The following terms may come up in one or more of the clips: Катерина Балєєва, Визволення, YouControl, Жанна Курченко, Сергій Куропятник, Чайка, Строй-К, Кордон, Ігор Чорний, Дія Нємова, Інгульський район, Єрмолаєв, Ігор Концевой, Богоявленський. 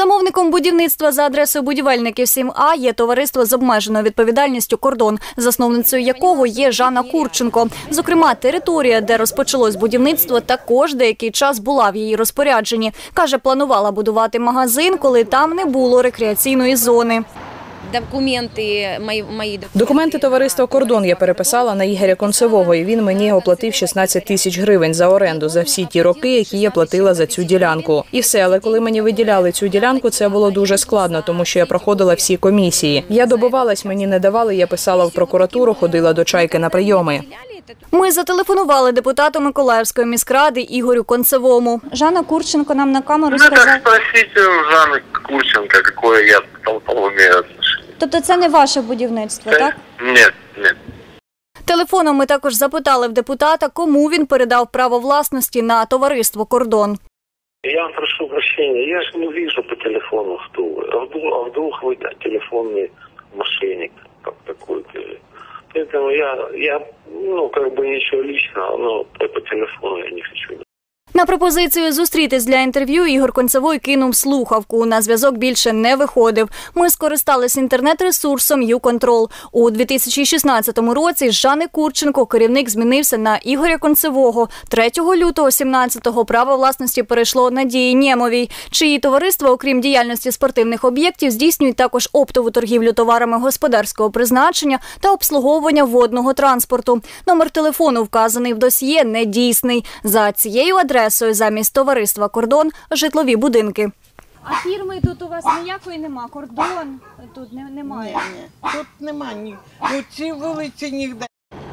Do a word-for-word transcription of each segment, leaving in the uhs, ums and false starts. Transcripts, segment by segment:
Замовником будівництва за адресою будівельників сім А є товариство з обмеженою відповідальністю «Кордон», засновницею якого є Жанна Курченко. Зокрема, територія, де розпочалось будівництво, також деякий час була в її розпорядженні. Каже, планувала будувати магазин, коли там не було рекреаційної зони. Документи мої, мої документи товариства «Кордон» я переписала на Ігоря Концевого, і він мені оплатив шістнадцять тисяч гривень за оренду за всі ті роки, які я платила за цю ділянку. І все, але коли мені виділяли цю ділянку, це було дуже складно, тому що я проходила всі комісії. Я добивалась, мені не давали, я писала в прокуратуру, ходила до Чайки на прийоми. Ми зателефонували депутату Миколаївської міськради Ігорю Концевому. Жанна Курченко нам на камеру сказала... Ну, так спросіть у Жанни Курченко, якою я толковую. Тобто це не ваше будівництво, це... так? Ні, ні. Телефоном ми також запитали в депутата, кому він передав право власності на товариство «Кордон». Я прошу прощення, я ж не бачу по телефону, хто ви. А вдруг ви телефонний мошенник, як такий. Тому я, я, ну, как бы нічого личного, но по телефону я не хочу. На пропозицію зустрітись для інтерв'ю Ігор Концевой кинув слухавку. На зв'язок більше не виходив. Ми скористались інтернет-ресурсом YouControl. У дві тисячі шістнадцятому році з Жанни Курченко керівник змінився на Ігоря Концевого. третього лютого сімнадцятого право власності перейшло на Дії Нємовій, чиї товариства, окрім діяльності спортивних об'єктів, здійснюють також оптову торгівлю товарами господарського призначення та обслуговування водного транспорту. Номер телефону, вказаний в досьє, недійсний. За цією адресою замість товариства «Кордон» – житлові будинки. А фірми тут у вас ніякої нема? «Кордон» тут не, немає? Ні, ні. Тут нема ні. У цій вулиці ніде.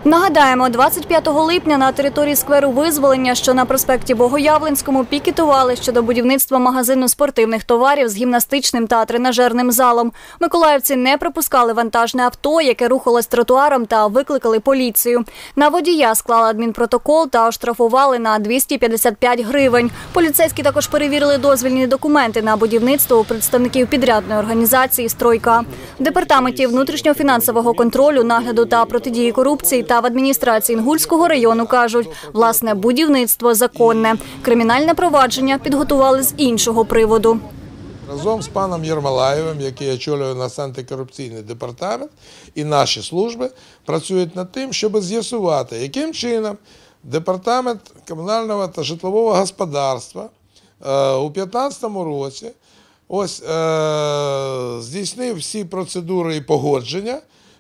Нагадаємо, двадцять п'ятого липня на території скверу «Визволення», що на проспекті Богоявленському, пікетували щодо будівництва магазину спортивних товарів з гімнастичним та тренажерним залом. Миколаївці не пропускали вантажне авто, яке рухалось тротуаром, та викликали поліцію. На водія склали адмінпротокол та оштрафували на двісті п'ятдесят п'ять гривень. Поліцейські також перевірили дозвільні документи на будівництво у представників підрядної організації «Строй-К». В департаменті внутрішньо-фінансового контролю, нагляду та протидії корупції та в адміністрації Інгульського району кажуть, власне, будівництво законне. Кримінальне провадження підготували з іншого приводу. Разом з паном Єрмолаєвим, який очолює наш антикорупційний департамент, і наші служби працюють над тим, щоб з'ясувати, яким чином департамент комунального та житлового господарства у дві тисячі п'ятнадцятому році ось здійснив всі процедури і погодження,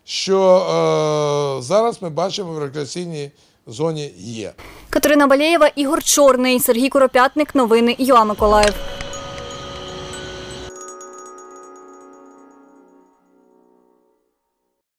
що е, зараз ми бачимо в рекреаційній зоні є. Катерина Балєєва, Ігор Чорний, Сергій Куропятник. Новини Ю А Миколаїв.